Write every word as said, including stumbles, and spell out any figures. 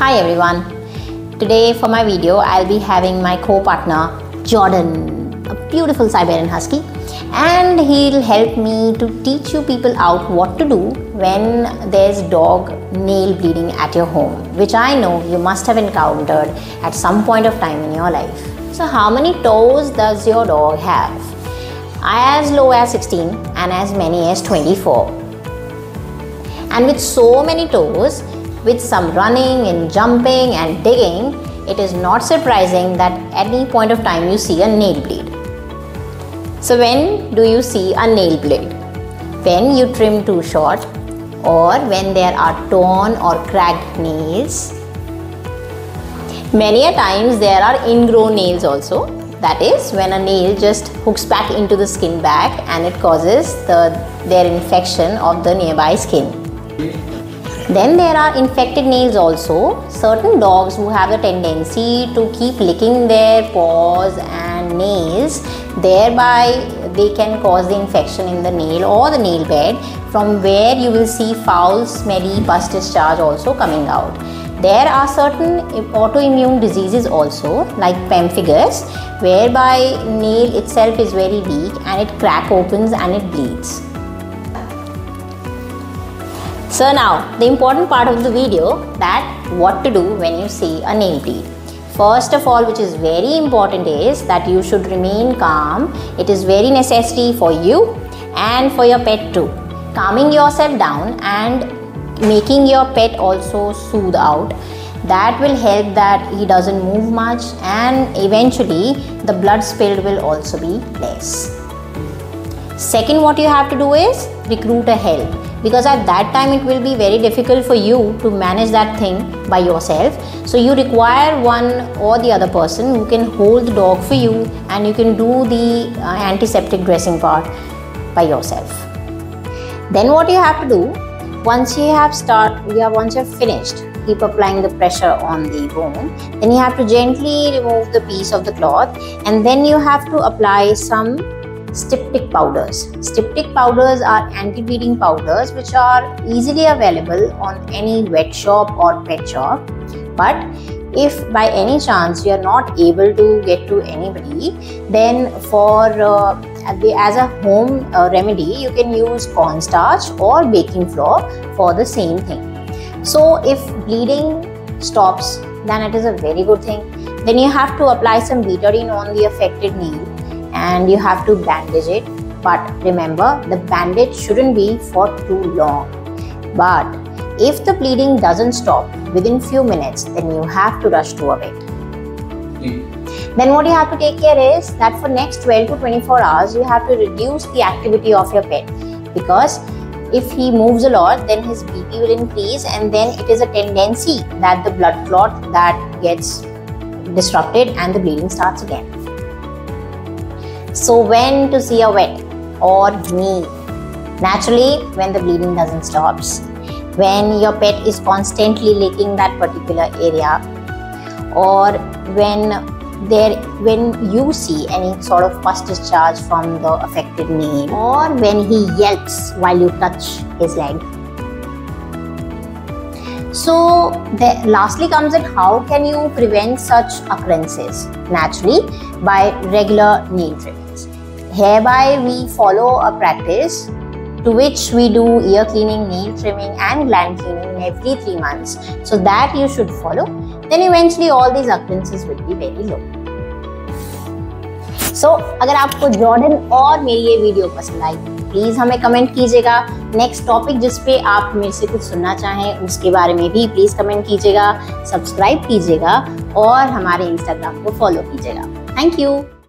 Hi everyone, today for my video I'll be having my co-partner Jordan, a beautiful Siberian Husky, and he'll help me to teach you people out what to do when there's dog nail bleeding at your home, which I know you must have encountered at some point of time in your life. So how many toes does your dog have? As low as sixteen and as many as twenty-four. And with so many toes, with some running and jumping and digging, it is not surprising that at any point of time you see a nail bleed. So when do you see a nail bleed? When you trim too short, or when there are torn or cracked nails. Many a times there are ingrown nails also. That is when a nail just hooks back into the skin back and it causes the, their infection of the nearby skin. Then there are infected nails also. Certain dogs who have a tendency to keep licking their paws and nails, thereby they can cause the infection in the nail or the nail bed, from where you will see foul, smelly pus discharge also coming out. There are certain autoimmune diseases also, like pemphigus, whereby nail itself is very weak and it crack opens and it bleeds. So now, the important part of the video, that what to do when you see a nail bleed. First of all, which is very important, is that you should remain calm. It is very necessary for you and for your pet too. Calming yourself down and making your pet also soothe out, that will help that he doesn't move much, and eventually the blood spilled will also be less. Second, what you have to do is recruit a help, because at that time it will be very difficult for you to manage that thing by yourself. So you require one or the other person who can hold the dog for you, and you can do the uh, antiseptic dressing part by yourself. Then what you have to do, once you have start, you have once you have finished, keep applying the pressure on the bone. Then you have to gently remove the piece of the cloth, and then you have to apply some Styptic powders. Styptic powders are anti-bleeding powders which are easily available on any vet shop or pet shop. But if by any chance you are not able to get to anybody, then for uh, as a home uh, remedy, you can use cornstarch or baking flour for the same thing. So if bleeding stops, then it is a very good thing. Then you have to apply some betadine on the affected nail, and you have to bandage it. But remember, the bandage shouldn't be for too long. But if the bleeding doesn't stop within few minutes, then you have to rush to a vet. Mm. Then what you have to take care is that for next twelve to twenty-four hours, you have to reduce the activity of your pet, because if he moves a lot, then his B P will increase, and then it is a tendency that the blood clot that gets disrupted and the bleeding starts again. So when to see a vet or knee? Naturally, when the bleeding doesn't stop, when your pet is constantly licking that particular area, or when there when you see any sort of pus discharge from the affected nail, or when he yelps while you touch his leg. So the, lastly comes in, how can you prevent such occurrences? Naturally, by regular nail trimmings. Hereby we follow a practice to which we do ear cleaning, nail trimming and gland cleaning every three months. So that you should follow. Then eventually all these occurrences will be very low. So अगर आपको Jordan और मेरी ये video पसंद आई, please हमें comment कीजिएगा। Next topic जिस पे आप मेरे से कुछ सुनना चाहें उसके बारे में भी प्लीज़ कमेंट कीजिएगा, सब्सक्राइब कीजिएगा और हमारे इंस्टाग्राम को फॉलो कीजिएगा। Thank you.